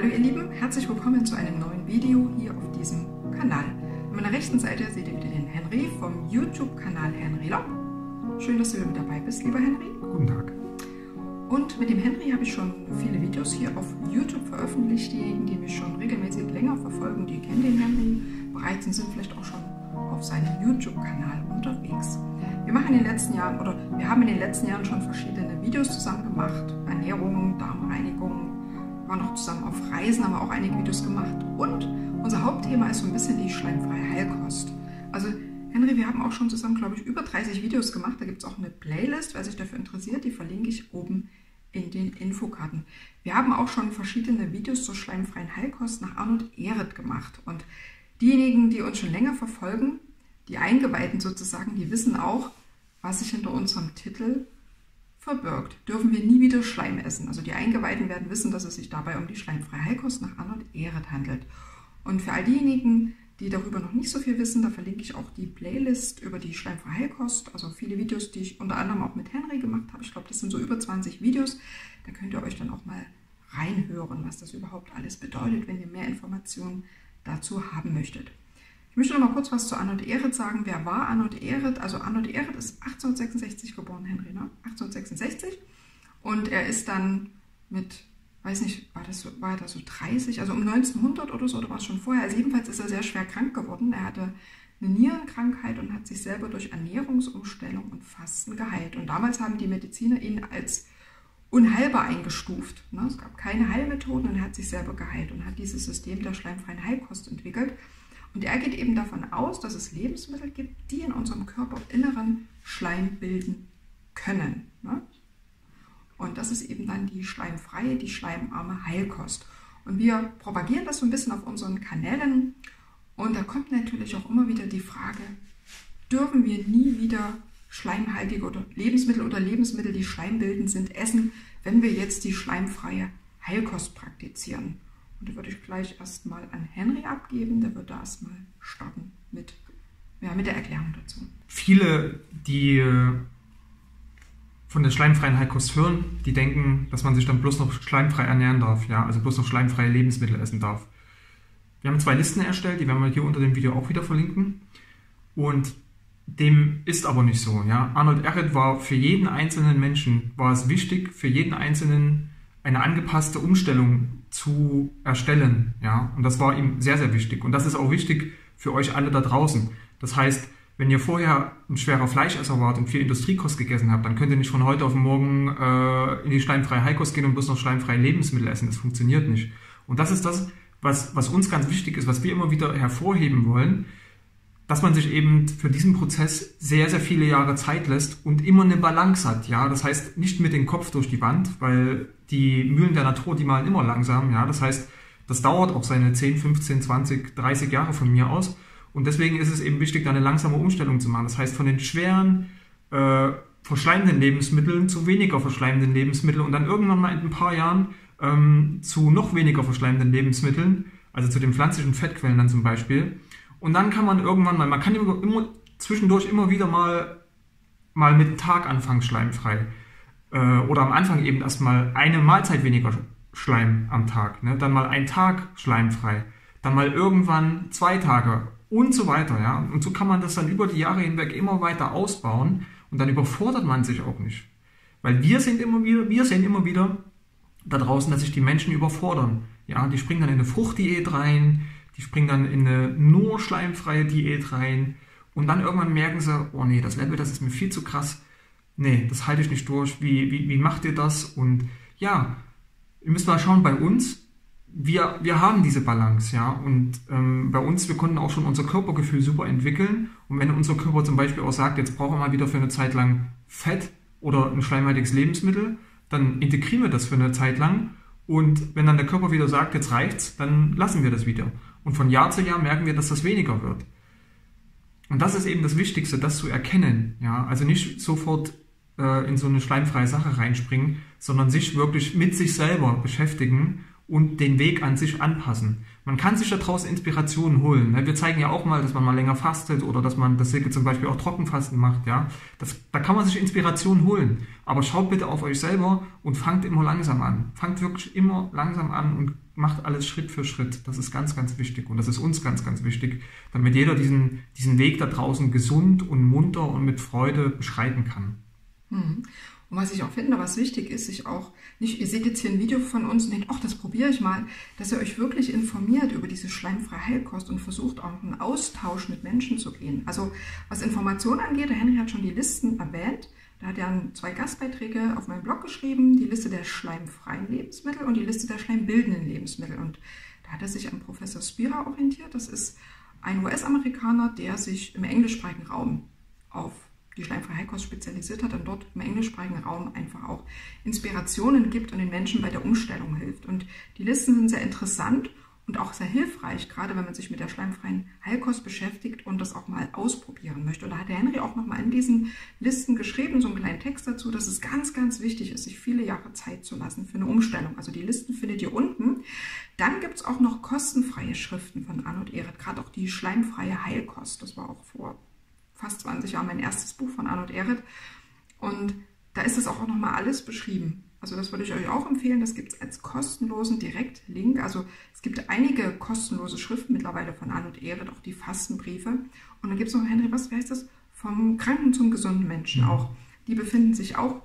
Hallo ihr Lieben, herzlich willkommen zu einem neuen Video hier auf diesem Kanal. An meiner rechten Seite seht ihr wieder den Henry vom YouTube-Kanal Henry Lob. Schön, dass du wieder mit dabei bist, lieber Henry. Guten Tag. Und mit dem Henry habe ich schon viele Videos hier auf YouTube veröffentlicht. Diejenigen, die mich schon regelmäßig länger verfolgen, die kennen den Henry bereits und sind vielleicht auch schon auf seinem YouTube-Kanal unterwegs. Wir haben in den letzten Jahren schon verschiedene Videos zusammen gemacht. Ernährung, Darmreinigung, waren auch zusammen auf Reisen, haben wir auch einige Videos gemacht. Und unser Hauptthema ist so ein bisschen die schleimfreie Heilkost. Also Henry, wir haben auch schon zusammen, glaube ich, über 30 Videos gemacht. Da gibt es auch eine Playlist, wer sich dafür interessiert, die verlinke ich oben in den Infokarten. Wir haben auch schon verschiedene Videos zur schleimfreien Heilkost nach Arnold Ehret gemacht. Und diejenigen, die uns schon länger verfolgen, die Eingeweihten sozusagen, die wissen auch, was sich hinter unserem Titel verbirgt. Dürfen wir nie wieder Schleim essen? Also die Eingeweihten werden wissen, dass es sich dabei um die schleimfreie Heilkost nach Arnold Ehret handelt. Und für all diejenigen, die darüber noch nicht so viel wissen, da verlinke ich auch die Playlist über die schleimfreie Heilkost, also viele Videos, die ich unter anderem auch mit Henry gemacht habe. Ich glaube, das sind so über 20 Videos. Da könnt ihr euch dann auch mal reinhören, was das überhaupt alles bedeutet, wenn ihr mehr Informationen dazu haben möchtet. Ich möchte noch mal kurz was zu Arnold Ehret sagen. Wer war Arnold Ehret? Also Arnold Ehret ist 1866 geboren, Henry, ne? 1866. Und er ist dann mit, weiß nicht, war das so 30, also um 1900 oder so, oder war es schon vorher? Also jedenfalls ist er sehr schwer krank geworden. Er hatte eine Nierenkrankheit und hat sich selber durch Ernährungsumstellung und Fasten geheilt. Und damals haben die Mediziner ihn als unheilbar eingestuft. Ne? Es gab keine Heilmethoden und er hat sich selber geheilt und hat dieses System der schleimfreien Heilkost entwickelt. Und er geht eben davon aus, dass es Lebensmittel gibt, die in unserem Körperinneren Schleim bilden können. Ne? Und das ist eben dann die schleimfreie, die schleimarme Heilkost. Und wir propagieren das so ein bisschen auf unseren Kanälen. Und da kommt natürlich auch immer wieder die Frage, dürfen wir nie wieder schleimhaltige oder Lebensmittel, die schleimbildend sind, essen, wenn wir jetzt die schleimfreie Heilkost praktizieren? Und da würde ich gleich erstmal an Henry abgeben, der wird da erstmal starten mit der Erklärung dazu. Viele, die von der schleimfreien Heilkost hören, die denken, dass man sich dann bloß noch schleimfrei ernähren darf, ja, also bloß noch schleimfreie Lebensmittel essen darf. Wir haben zwei Listen erstellt, die werden wir hier unter dem Video auch wieder verlinken. Und dem ist aber nicht so, ja. Arnold Ehret war für jeden einzelnen Menschen, war es wichtig, für jeden einzelnen eine angepasste Umstellung zu erstellen, ja. Und das war ihm sehr, sehr wichtig. Und das ist auch wichtig für euch alle da draußen. Das heißt, wenn ihr vorher ein schwerer Fleischesser wart und viel Industriekost gegessen habt, dann könnt ihr nicht von heute auf morgen in die schleimfreie Heilkost gehen und bloß noch schleimfreie Lebensmittel essen. Das funktioniert nicht. Und das ist das, was uns ganz wichtig ist, was wir immer wieder hervorheben wollen, dass man sich eben für diesen Prozess sehr, sehr viele Jahre Zeit lässt und immer eine Balance hat. Ja? Das heißt, nicht mit dem Kopf durch die Wand, weil die Mühlen der Natur, die malen immer langsam. Ja? Das heißt, das dauert auch seine 10, 15, 20, 30 Jahre von mir aus. Und deswegen ist es eben wichtig, da eine langsame Umstellung zu machen. Das heißt, von den schweren, verschleimenden Lebensmitteln zu weniger verschleimenden Lebensmitteln und dann irgendwann mal in ein paar Jahren zu noch weniger verschleimenden Lebensmitteln, also zu den pflanzlichen Fettquellen dann zum Beispiel. Und dann kann man irgendwann mal, man kann immer zwischendurch immer wieder mal mit dem Tag anfangen schleimfrei. Oder am Anfang eben erstmal eine Mahlzeit weniger Schleim am Tag, ne? Dann mal einen Tag schleimfrei, dann mal irgendwann 2 Tage. Und so weiter, ja. Und so kann man das dann über die Jahre hinweg immer weiter ausbauen und dann überfordert man sich auch nicht. Weil wir sehen immer wieder da draußen, dass sich die Menschen überfordern. Ja, die springen dann in eine Fruchtdiät rein, die springen dann in eine nur schleimfreie Diät rein und dann irgendwann merken sie, oh nee, das Level, das ist mir viel zu krass. Nee, das halte ich nicht durch. Wie macht ihr das? Und ja, ihr müsst mal schauen bei uns. Wir haben diese Balance, ja, und bei uns, wir konnten auch schon unser Körpergefühl super entwickeln und wenn unser Körper zum Beispiel auch sagt, jetzt brauchen wir mal wieder für eine Zeit lang Fett oder ein schleimhaltiges Lebensmittel, dann integrieren wir das für eine Zeit lang und wenn dann der Körper wieder sagt, jetzt reicht's, dann lassen wir das wieder und von Jahr zu Jahr merken wir, dass das weniger wird. Und das ist eben das Wichtigste, das zu erkennen, ja, also nicht sofort in so eine schleimfreie Sache reinspringen, sondern sich wirklich mit sich selber beschäftigen und den Weg an sich anpassen. Man kann sich daraus Inspirationen holen. Wir zeigen ja auch mal, dass man mal länger fastet oder dass man das Silke zum Beispiel auch Trockenfasten macht. Ja? Da kann man sich Inspirationen holen. Aber schaut bitte auf euch selber und fangt immer langsam an. Fangt wirklich immer langsam an und macht alles Schritt für Schritt. Das ist ganz, ganz wichtig und das ist uns ganz, ganz wichtig, damit jeder diesen Weg da draußen gesund und munter und mit Freude beschreiten kann. Mhm. Und was ich auch finde, was wichtig ist, sich auch nicht, ihr seht jetzt hier ein Video von uns und denkt, ach, das probiere ich mal, dass ihr euch wirklich informiert über diese schleimfreie Heilkost und versucht auch einen Austausch mit Menschen zu gehen. Also was Informationen angeht, der Henry hat schon die Listen erwähnt, da hat er 2 Gastbeiträge auf meinem Blog geschrieben, die Liste der schleimfreien Lebensmittel und die Liste der schleimbildenden Lebensmittel. Und da hat er sich an Professor Spira orientiert, das ist ein US-Amerikaner, der sich im englischsprachigen Raum auf die schleimfreie Heilkost spezialisiert hat und dort im englischsprachigen Raum einfach auch Inspirationen gibt und den Menschen bei der Umstellung hilft. Und die Listen sind sehr interessant und auch sehr hilfreich, gerade wenn man sich mit der schleimfreien Heilkost beschäftigt und das auch mal ausprobieren möchte. Und da hat der Henry auch nochmal in diesen Listen geschrieben, so einen kleinen Text dazu, dass es ganz, ganz wichtig ist, sich viele Jahre Zeit zu lassen für eine Umstellung. Also die Listen findet ihr unten. Dann gibt es auch noch kostenfreie Schriften von Arnold Ehret, gerade auch die schleimfreie Heilkost. Das war auch vor fast 20 Jahre mein erstes Buch von Arnold Ehret. Und da ist das auch nochmal alles beschrieben. Also das würde ich euch auch empfehlen. Das gibt es als kostenlosen Direktlink. Also es gibt einige kostenlose Schriften mittlerweile von Arnold Ehret, auch die Fastenbriefe. Und dann gibt es noch, Henry, was heißt das? Vom Kranken zum gesunden Menschen auch. Die befinden sich auch,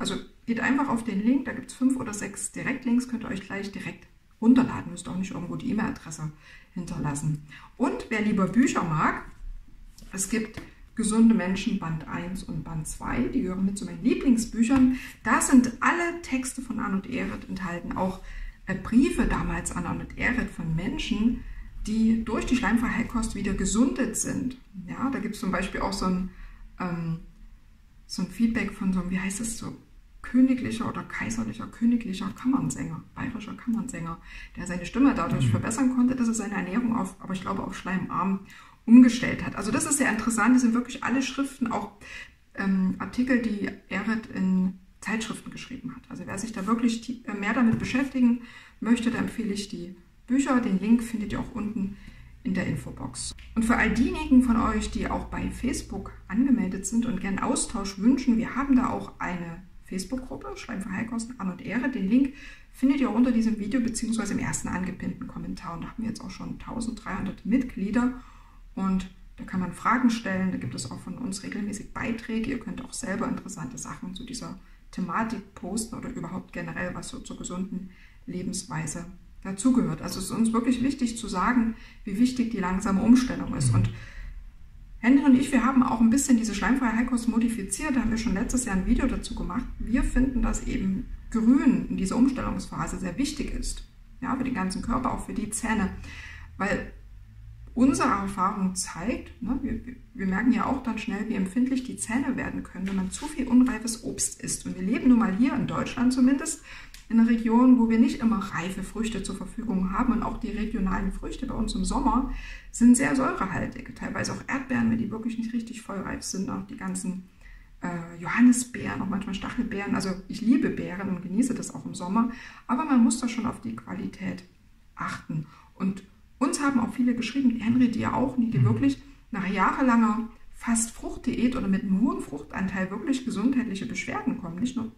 also geht einfach auf den Link. Da gibt es 5 oder 6 Direktlinks. Könnt ihr euch gleich direkt runterladen. Müsst auch nicht irgendwo die E-Mail-Adresse hinterlassen. Und wer lieber Bücher mag, es gibt Gesunde Menschen Band 1 und Band 2, die gehören mit zu meinen Lieblingsbüchern. Da sind alle Texte von Arnold Ehret enthalten, auch Briefe damals an Arnold Ehret von Menschen, die durch die schleimfreie Heilkost wieder gesundet sind. Ja, da gibt es zum Beispiel auch so ein Feedback von so einem, wie heißt es so, königlicher oder kaiserlicher, königlicher Kammernsänger, bayerischer Kammernsänger, der seine Stimme dadurch verbessern konnte, dass er seine Ernährung auf, aber ich glaube auf schleimarm umgestellt hat. Also das ist sehr interessant, das sind wirklich alle Schriften, auch Artikel, die Ehret in Zeitschriften geschrieben hat. Also wer sich da wirklich mehr damit beschäftigen möchte, da empfehle ich die Bücher. Den Link findet ihr auch unten in der Infobox. Und für all diejenigen von euch, die auch bei Facebook angemeldet sind und gern Austausch wünschen, wir haben da auch eine Facebook-Gruppe, Schleimfreie Heilkost Arnold Ehret. Den Link findet ihr auch unter diesem Video bzw. im ersten angepinnten Kommentar. Und da haben wir jetzt auch schon 1300 Mitglieder. Und da kann man Fragen stellen, da gibt es auch von uns regelmäßig Beiträge. Ihr könnt auch selber interessante Sachen zu dieser Thematik posten oder überhaupt generell, was so zur gesunden Lebensweise dazugehört. Also es ist uns wirklich wichtig zu sagen, wie wichtig die langsame Umstellung ist. Und Henry und ich, wir haben auch ein bisschen diese schleimfreie Heilkost modifiziert. Da haben wir schon letztes Jahr ein Video dazu gemacht. Wir finden, dass eben Grün in dieser Umstellungsphase sehr wichtig ist. Ja, für den ganzen Körper, auch für die Zähne. Weil unsere Erfahrung zeigt, ne, wir merken ja auch dann schnell, wie empfindlich die Zähne werden können, wenn man zu viel unreifes Obst isst. Und wir leben nun mal hier in Deutschland zumindest in einer Region, wo wir nicht immer reife Früchte zur Verfügung haben. Und auch die regionalen Früchte bei uns im Sommer sind sehr säurehaltig. Teilweise auch Erdbeeren, wenn die wirklich nicht richtig vollreif sind. Auch die ganzen Johannisbeeren, auch manchmal Stachelbeeren. Also ich liebe Beeren und genieße das auch im Sommer. Aber man muss da schon auf die Qualität achten. Und uns haben auch viele geschrieben, Henry, die ja auch, die wirklich nach jahrelanger Fast-Frucht-Diät oder mit einem hohen Fruchtanteil wirklich gesundheitliche Beschwerden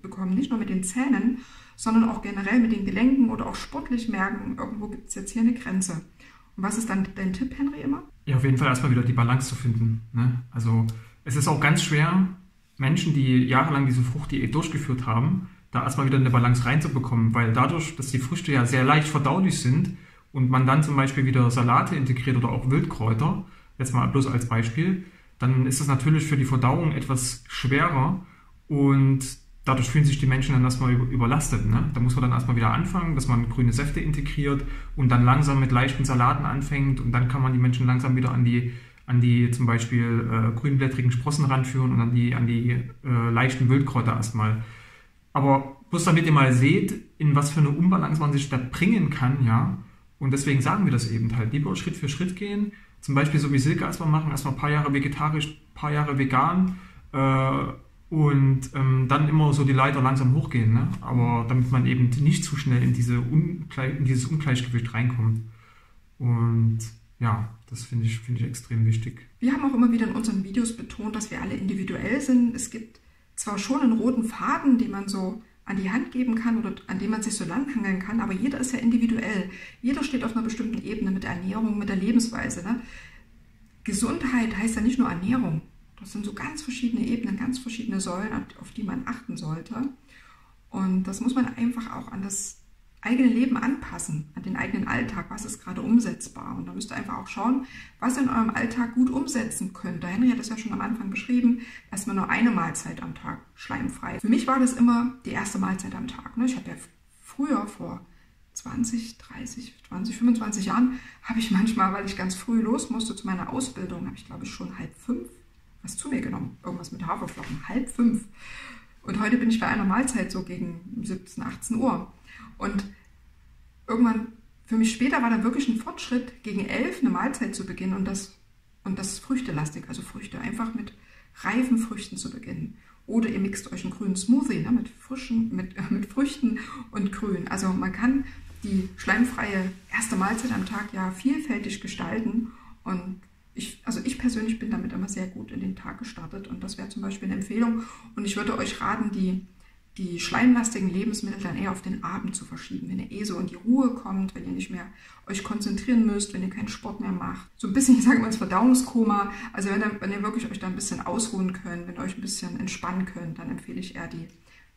bekommen, nicht nur mit den Zähnen, sondern auch generell mit den Gelenken oder auch sportlich merken, irgendwo gibt es jetzt hier eine Grenze. Und was ist dann dein Tipp, Henry, immer? Ja, auf jeden Fall erstmal wieder die Balance zu finden, ne? Also es ist auch ganz schwer, Menschen, die jahrelang diese Fruchtdiät durchgeführt haben, da erstmal wieder eine Balance reinzubekommen, weil dadurch, dass die Früchte ja sehr leicht verdaulich sind, und man dann zum Beispiel wieder Salate integriert oder auch Wildkräuter, jetzt mal bloß als Beispiel, dann ist das natürlich für die Verdauung etwas schwerer und dadurch fühlen sich die Menschen dann erstmal überlastet. Ne? Da muss man dann erstmal wieder anfangen, dass man grüne Säfte integriert und dann langsam mit leichten Salaten anfängt und dann kann man die Menschen langsam wieder an die zum Beispiel grünblättrigen Sprossen ranführen und an die leichten Wildkräuter erstmal. Aber bloß damit ihr mal seht, in was für eine Unbalance man sich da bringen kann, ja. Und deswegen sagen wir das eben halt, lieber Schritt für Schritt gehen, zum Beispiel so wie Silke erstmal machen, erstmal ein paar Jahre vegetarisch, ein paar Jahre vegan dann immer so die Leiter langsam hochgehen, ne? Aber damit man eben nicht zu schnell in dieses Ungleichgewicht reinkommt. Und ja, das finde ich extrem wichtig. Wir haben auch immer wieder in unseren Videos betont, dass wir alle individuell sind. Es gibt zwar schon einen roten Faden, den man so an die Hand geben kann oder an dem man sich so langhangeln kann, aber jeder ist ja individuell. Jeder steht auf einer bestimmten Ebene mit der Ernährung, mit der Lebensweise. Ne? Gesundheit heißt ja nicht nur Ernährung. Das sind so ganz verschiedene Ebenen, ganz verschiedene Säulen, auf die man achten sollte. Und das muss man einfach auch an das eigene Leben anpassen, an den eigenen Alltag, was ist gerade umsetzbar. Und da müsst ihr einfach auch schauen, was ihr in eurem Alltag gut umsetzen könnt. Der Henry hat das ja schon am Anfang beschrieben, erstmal nur eine Mahlzeit am Tag, schleimfrei. Für mich war das immer die erste Mahlzeit am Tag. Ich habe ja früher vor 20, 25 Jahren, habe ich manchmal, weil ich ganz früh los musste zu meiner Ausbildung, habe ich glaube ich schon 4:30 was zu mir genommen, irgendwas mit Haferflocken, 4:30. Und heute bin ich bei einer Mahlzeit so gegen 17, 18 Uhr. Und irgendwann, für mich später war da wirklich ein Fortschritt, gegen 11 eine Mahlzeit zu beginnen und das früchtelastig, also Früchte, einfach mit reifen Früchten zu beginnen. Oder ihr mixt euch einen grünen Smoothie, ne, mit Früchten und Grün. Also man kann die schleimfreie erste Mahlzeit am Tag ja vielfältig gestalten. Und ich persönlich bin damit immer sehr gut in den Tag gestartet und das wäre zum Beispiel eine Empfehlung. Und ich würde euch raten, die schleimlastigen Lebensmittel dann eher auf den Abend zu verschieben, wenn ihr eh so in die Ruhe kommt, wenn ihr nicht mehr euch konzentrieren müsst, wenn ihr keinen Sport mehr macht. So ein bisschen, ich sage mal, ins Verdauungskoma. Also wenn ihr wirklich euch da ein bisschen ausruhen könnt, wenn ihr euch ein bisschen entspannen könnt, dann empfehle ich eher die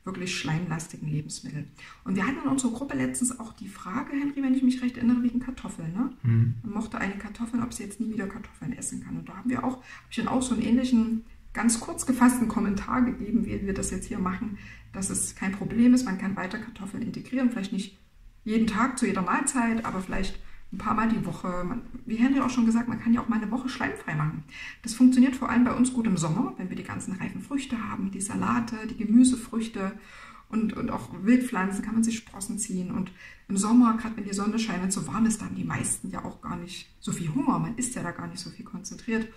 wirklich schleimlastigen Lebensmittel. Und wir hatten in unserer Gruppe letztens auch die Frage, Henry, wenn ich mich recht erinnere, wegen Kartoffeln. Ne? Man mochte eine Kartoffel, ob sie jetzt nie wieder Kartoffeln essen kann. Und da haben wir auch, habe ich dann auch so einen ähnlichen, ganz kurz gefassten Kommentar gegeben, wie wir das jetzt hier machen, dass es kein Problem ist, man kann weiter Kartoffeln integrieren, vielleicht nicht jeden Tag zu jeder Mahlzeit, aber vielleicht ein paar Mal die Woche. Wie Henry auch schon gesagt, man kann ja auch mal eine Woche schleimfrei machen. Das funktioniert vor allem bei uns gut im Sommer, wenn wir die ganzen reifen Früchte haben, die Salate, die Gemüsefrüchte und auch Wildpflanzen, kann man sich Sprossen ziehen. Und im Sommer, gerade wenn die Sonne scheint, wenn es so warm ist, da haben die meisten ja auch gar nicht so viel Hunger, man isst ja da gar nicht so viel konzentriert.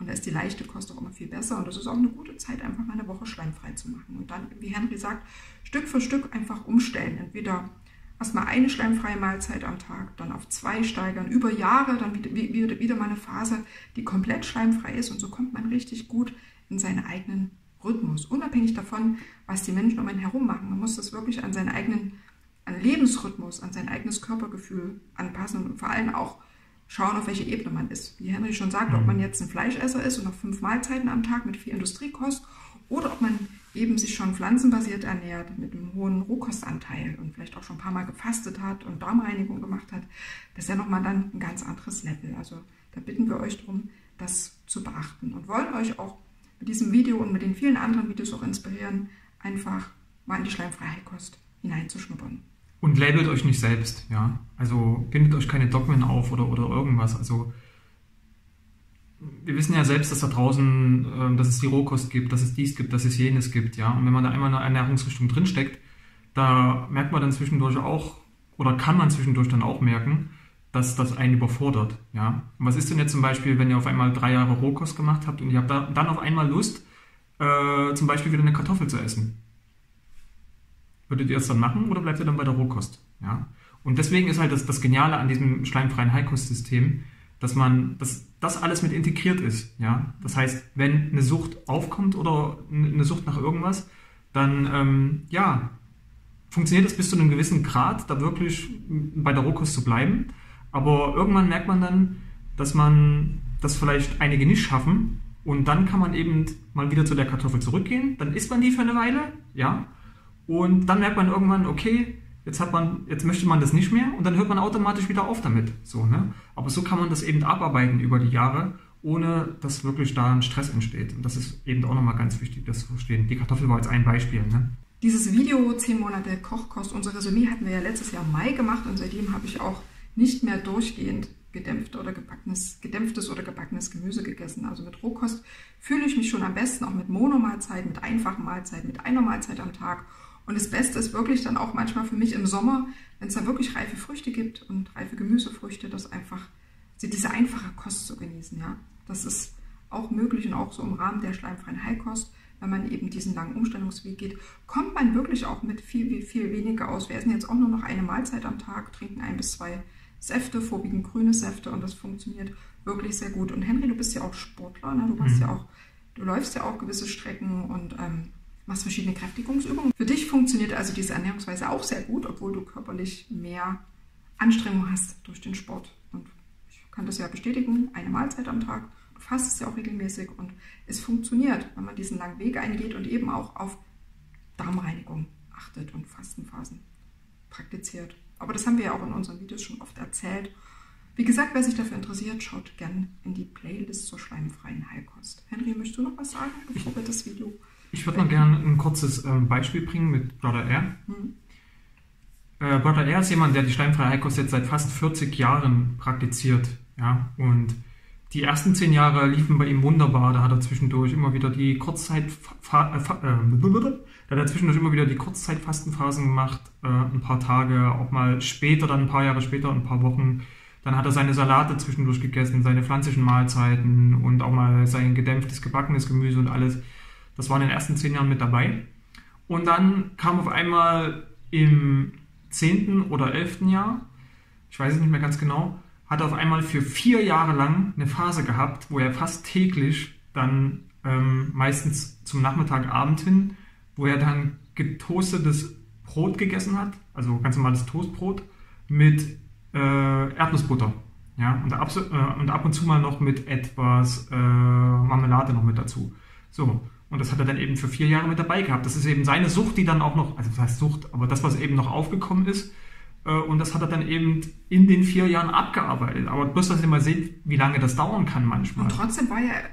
Und da ist die leichte Kost auch immer viel besser. Und das ist auch eine gute Zeit, einfach mal eine Woche schleimfrei zu machen. Und dann, wie Henry sagt, Stück für Stück einfach umstellen. Entweder erstmal eine schleimfreie Mahlzeit am Tag, dann auf 2 steigern, über Jahre, dann wieder mal eine Phase, die komplett schleimfrei ist. Und so kommt man richtig gut in seinen eigenen Rhythmus. Unabhängig davon, was die Menschen um einen herum machen. Man muss das wirklich an seinen eigenen Lebensrhythmus, an sein eigenes Körpergefühl anpassen. Und vor allem auch schauen, auf welche Ebene man ist. Wie Henry schon sagt, ob man jetzt ein Fleischesser ist und noch 5 Mahlzeiten am Tag mit viel Industriekost oder ob man eben sich schon pflanzenbasiert ernährt mit einem hohen Rohkostanteil und vielleicht auch schon ein paar Mal gefastet hat und Darmreinigung gemacht hat. Das ist ja nochmal dann ein ganz anderes Level. Also da bitten wir euch darum, das zu beachten und wollen euch auch mit diesem Video und mit den vielen anderen Videos auch inspirieren, einfach mal in die schleimfreie Heilkost hineinzuschnuppern. Und labelt euch nicht selbst, ja. Also bindet euch keine Dogmen auf oder irgendwas. Also wir wissen ja selbst, dass da draußen, dass es die Rohkost gibt, dass es dies gibt, dass es jenes gibt, ja. Und wenn man da einmal in einer Ernährungsrichtung drinsteckt, da merkt man dann zwischendurch auch, oder kann man zwischendurch dann auch merken, dass das einen überfordert, ja. Und was ist denn jetzt zum Beispiel, wenn ihr auf einmal 3 Jahre Rohkost gemacht habt und ihr habt dann auf einmal Lust, zum Beispiel wieder eine Kartoffel zu essen? Würdet ihr es dann machen oder bleibt ihr dann bei der Rohkost? Ja? Und deswegen ist halt das Geniale an diesem schleimfreien Heilkostsystem, dass das alles mit integriert ist. Ja? Das heißt, wenn eine Sucht aufkommt oder eine Sucht nach irgendwas, dann ja, funktioniert das bis zu einem gewissen Grad, da wirklich bei der Rohkost zu bleiben. Aber irgendwann merkt man dann, dass man das vielleicht einige nicht schaffen und dann kann man eben mal wieder zu der Kartoffel zurückgehen. Dann isst man die für eine Weile, ja. Und dann merkt man irgendwann, okay, jetzt möchte man das nicht mehr und dann hört man automatisch wieder auf damit. So, ne? Aber so kann man das eben abarbeiten über die Jahre, ohne dass wirklich da ein Stress entsteht. Und das ist eben auch nochmal ganz wichtig, das zu verstehen. Die Kartoffel war jetzt ein Beispiel. Ne? Dieses Video 10 Monate Kochkost, unser Resümee hatten wir ja letztes Jahr im Mai gemacht und seitdem habe ich auch nicht mehr durchgehend gedämpftes oder gebackenes Gemüse gegessen. Also mit Rohkost fühle ich mich schon am besten, auch mit Monomahlzeiten, mit einfachen Mahlzeiten, mit einer Mahlzeit am Tag. Und das Beste ist wirklich dann auch manchmal für mich im Sommer, wenn es da wirklich reife Früchte gibt und reife Gemüsefrüchte, das einfach, diese einfache Kost zu genießen. Ja? Das ist auch möglich und auch so im Rahmen der schleimfreien Heilkost, wenn man eben diesen langen Umstellungsweg geht, kommt man wirklich auch mit viel weniger aus. Wir essen jetzt auch nur noch eine Mahlzeit am Tag, trinken 1 bis 2 Säfte, vorwiegend grüne Säfte, und das funktioniert wirklich sehr gut. Und Henry, du bist ja auch Sportler, ne? Du machst ja auch, du läufst ja auch gewisse Strecken und machst verschiedene Kräftigungsübungen. Für dich funktioniert also diese Ernährungsweise auch sehr gut, obwohl du körperlich mehr Anstrengung hast durch den Sport. Und ich kann das ja bestätigen, eine Mahlzeit am Tag, du fastest ja auch regelmäßig und es funktioniert, wenn man diesen langen Weg eingeht und eben auch auf Darmreinigung achtet und Fastenphasen praktiziert. Aber das haben wir ja auch in unseren Videos schon oft erzählt. Wie gesagt, wer sich dafür interessiert, schaut gern in die Playlist zur schleimfreien Heilkost. Henry, möchtest du noch was sagen, bevor wir das Video... Ich würde mal gerne ein kurzes Beispiel bringen mit Brother Air. Brother Air ist jemand, der die schleimfreie Heilkost jetzt seit fast 40 Jahren praktiziert. Ja? Und die ersten 10 Jahre liefen bei ihm wunderbar. Da hat er zwischendurch immer wieder die Kurzzeitfastenphasen gemacht, ein paar Tage, auch mal später, dann ein paar Jahre später, ein paar Wochen. Dann hat er seine Salate zwischendurch gegessen, seine pflanzlichen Mahlzeiten und auch mal sein gedämpftes, gebackenes Gemüse und alles. Das war in den ersten 10 Jahren mit dabei. Und dann kam auf einmal im 10. oder 11. Jahr, ich weiß es nicht mehr ganz genau, hat er auf einmal für 4 Jahre lang eine Phase gehabt, wo er fast täglich dann meistens zum Nachmittag, Abend hin, wo er dann getoastetes Brot gegessen hat, also ganz normales Toastbrot, mit Erdnussbutter. Ja? Und ab und zu mal noch mit etwas Marmelade noch mit dazu. So, und das hat er dann eben für 4 Jahre mit dabei gehabt. Das ist eben seine Sucht, die dann auch noch, also das heißt Sucht, aber das, was eben noch aufgekommen ist, und das hat er dann eben in den 4 Jahren abgearbeitet. Aber bloß, dass ihr mal seht, wie lange das dauern kann manchmal. Und trotzdem war er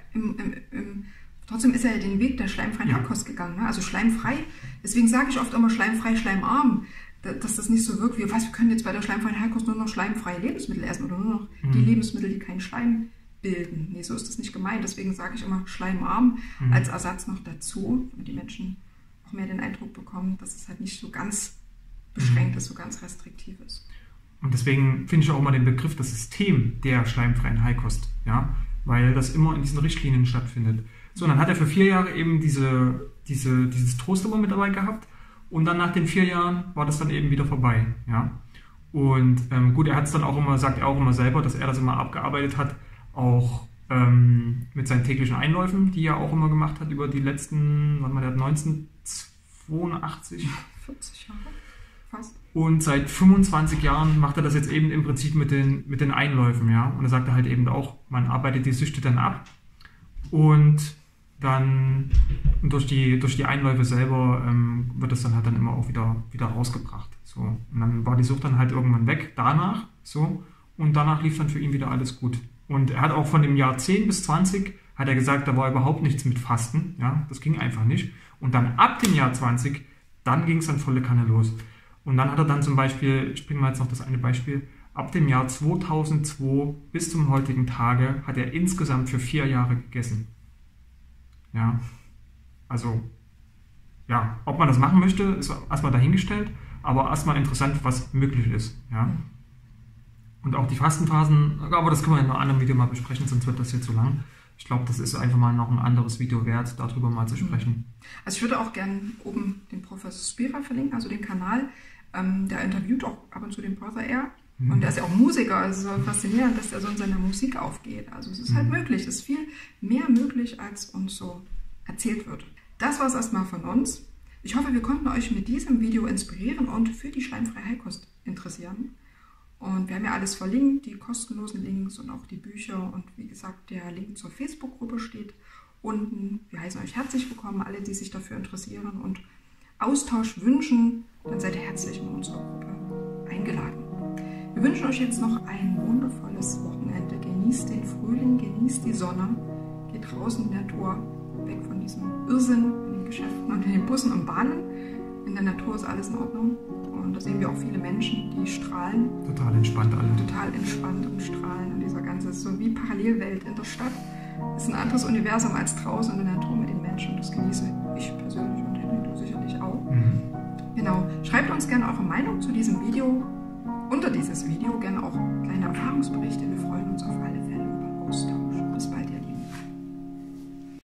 trotzdem ist er den Weg der schleimfreien Heilkost gegangen, ne? Also schleimfrei, deswegen sage ich oft immer schleimfrei, schleimarm, dass das nicht so wirkt wie, was, wir können jetzt bei der schleimfreien Heilkost nur noch schleimfreie Lebensmittel essen oder nur noch die Lebensmittel, die keinen Schleim bilden. Nee, so ist das nicht gemeint. Deswegen sage ich immer schleimarm als Ersatz noch dazu, damit die Menschen auch mehr den Eindruck bekommen, dass es halt nicht so ganz beschränkt ist, so ganz restriktiv ist. Und deswegen finde ich auch immer den Begriff das System der schleimfreien Heilkost, ja, weil das immer in diesen Richtlinien stattfindet. So, und dann hat er für 4 Jahre eben dieses Toast immer mit dabei gehabt und dann nach den 4 Jahren war das dann eben wieder vorbei, ja. Und gut, er hat es dann auch immer, sagt er auch immer selber, dass er das immer abgearbeitet hat, auch mit seinen täglichen Einläufen, die er auch immer gemacht hat über die letzten, warte mal, der hat 1982, 40 Jahre fast. Und seit 25 Jahren macht er das jetzt eben im Prinzip mit den Einläufen, ja. Und er sagt halt eben auch, man arbeitet die Süchte dann ab und dann durch die Einläufe selber wird das dann halt dann immer auch wieder rausgebracht. So. Und dann war die Sucht dann halt irgendwann weg, danach, so. Und danach lief dann für ihn wieder alles gut. Und er hat auch von dem Jahr 10 bis 20, hat er gesagt, da war überhaupt nichts mit Fasten. Ja, das ging einfach nicht. Und dann ab dem Jahr 20, dann ging es dann volle Kanne los. Und dann hat er dann zum Beispiel, ich bringe mal jetzt noch das eine Beispiel, ab dem Jahr 2002 bis zum heutigen Tage hat er insgesamt für 4 Jahre gegessen. Ja, also, ja, ob man das machen möchte, ist erstmal dahingestellt, aber erstmal interessant, was möglich ist, ja. Und auch die Fastenphasen, aber das können wir in einem anderen Video mal besprechen, sonst wird das hier zu lang. Ich glaube, das ist einfach mal noch ein anderes Video wert, darüber mal zu sprechen. Also ich würde auch gerne oben den Professor Spira verlinken, also den Kanal. Der interviewt auch ab und zu den Brother Air. Und der ist ja auch Musiker, also faszinierend, dass der so in seiner Musik aufgeht. Also es ist halt möglich, es ist viel mehr möglich, als uns so erzählt wird. Das war es erstmal von uns. Ich hoffe, wir konnten euch mit diesem Video inspirieren und für die schleimfreie Heilkost interessieren. Und wir haben ja alles verlinkt, die kostenlosen Links und auch die Bücher. Und wie gesagt, der Link zur Facebook-Gruppe steht unten. Wir heißen euch herzlich willkommen, alle, die sich dafür interessieren und Austausch wünschen. Dann seid ihr herzlich in unsere Gruppe eingeladen. Wir wünschen euch jetzt noch ein wundervolles Wochenende. Genießt den Frühling, genießt die Sonne. Geht raus in die Natur, weg von diesem Irrsinn in den Geschäften und in den Bussen und Bahnen. In der Natur ist alles in Ordnung. Und da sehen wir auch viele Menschen, die strahlen. Total entspannt alle. Total entspannt und strahlen. Und dieser ganze, so wie Parallelwelt in der Stadt, ist ein anderes Universum als draußen in der Natur mit den Menschen. Und das genieße ich persönlich und Henry, du sicherlich auch. Genau. Schreibt uns gerne eure Meinung zu diesem Video. Unter dieses Video gerne auch kleine Erfahrungsberichte. Wir freuen uns auf alle Fälle über Austausch. Bis bald, ihr Lieben.